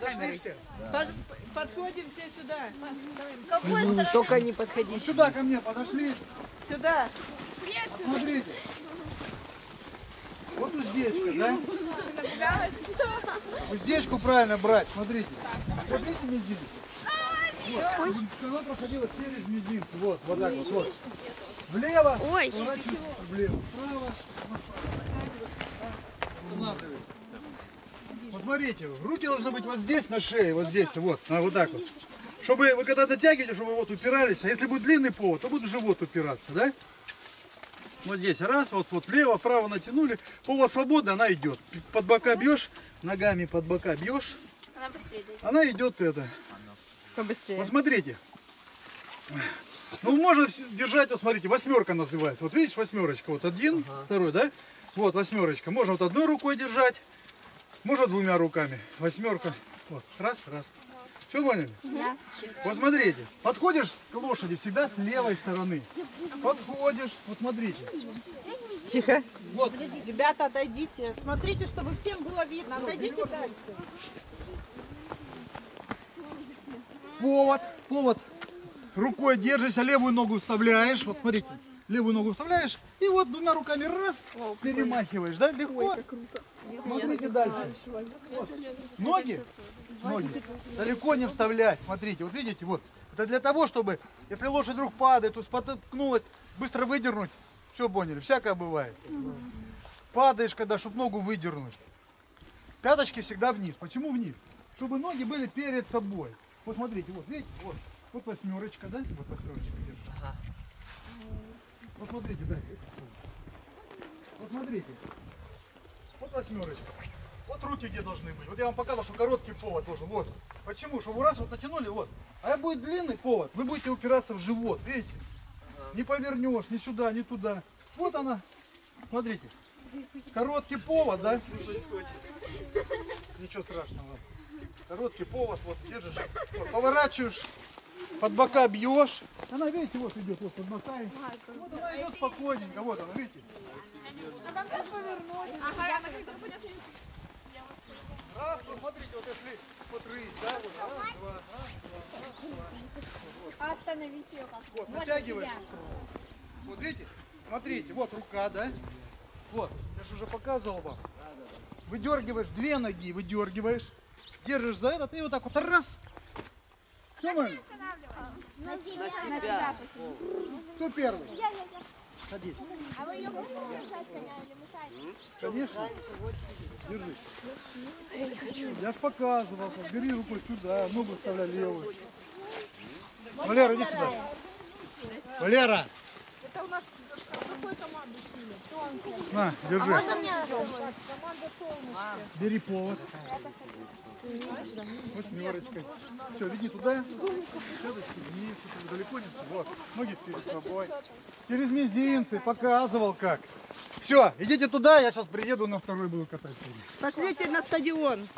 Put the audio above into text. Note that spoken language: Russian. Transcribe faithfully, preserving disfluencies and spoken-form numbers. Подошли все. Да. Подходим все сюда. Какой стороны? Только не подходите. Вот сюда ко мне подошли. Сюда. Нет, сюда. Смотрите. Вот уздечка, да? Уздечку правильно брать, смотрите. Смотрите мизинец. Вот. Она проходила через мизинец. Вот, вот так вот. вот. Влево. Ой. Влево. Вправо. Останавливаем. Вот смотрите, руки должны быть вот здесь на шее, вот здесь, вот, вот так вот. Чтобы вы когда дотягиваете, чтобы вот упирались, а если будет длинный повод, то будет живот упираться, да? Вот здесь, раз, вот, вот лево, право натянули, повод свободный, она идет. Под бока бьешь, ногами под бока бьешь, она быстрее. Она идет это. Побыстрее. Вот смотрите. Ну, можно держать, вот смотрите, восьмерка называется. Вот видишь, восьмерочка, вот один, ага. Второй, да? Вот восьмерочка. Можно вот одной рукой держать. Можно двумя руками. Восьмерка. Вот. Раз, раз. Все поняли? Да. Вот смотрите. Подходишь к лошади всегда с левой стороны. Подходишь. Вот смотрите. Тихо. Вот. Ребята, отойдите. Смотрите, чтобы всем было видно. Отойдите дальше. Повод. Повод. Рукой держишься, левую ногу вставляешь. Вот смотрите. Левую ногу вставляешь. И вот двумя руками раз. Перемахиваешь. Да? Легко. Смотрите дальше. Вот. Ноги, ноги далеко не вставлять. Смотрите, вот видите, вот. Это для того, чтобы, если лошадь вдруг падает, тут споткнулась, быстро выдернуть. Все поняли, всякое бывает. Падаешь, когда, чтобы ногу выдернуть. Пяточки всегда вниз. Почему вниз? Чтобы ноги были перед собой. Вот смотрите, вот видите, вот. Вот восьмерочка, да? Вот восьмерочка держит. Ага. Вот смотрите, да. Вот смотрите. Вот восьмерочка. Вот руки где должны быть. Вот я вам показал, что короткий повод должен. Вот. Почему? Чтобы раз вот натянули, вот. А будет длинный повод, вы будете упираться в живот. Видите? Не повернешь ни сюда, ни туда. Вот она. Смотрите. Короткий повод, да? Ничего страшного. Короткий повод, вот держишь. Вот, поворачиваешь, под бока бьешь. Она, видите, вот идет, вот под бока. Вот она идет спокойненько. Вот она, видите? Она как повернулась. Ага, я так это понятно. Раз, вот смотрите, вот если вот рысь, да, вот раз, два, раз, два. Остановите ее как. Вот, натягиваешь. Вот видите, смотрите, вот рука, да? Вот, я же уже показывал вам. Выдергиваешь две ноги, выдергиваешь, держишь за этот и вот так вот раз. Думаем. На себя. Кто первый? Садись. А вы ее будете держать, коня, или мы сами? Конечно. Держись. Я не хочу. Я ж показывал. Бери рукой сюда, ногу вставляй левую. Валера, иди сюда. Валера. Это у нас какой команды сильный? На, держи. А можно мне? Команда солнышко. Бери повод. Восьмерочкой. Все, веди туда. Далеко не. Вот. Ноги перед собой. Через мизинцы. Показывал как. Все, идите туда, я сейчас приеду, на второй буду катать. Пошлите на стадион.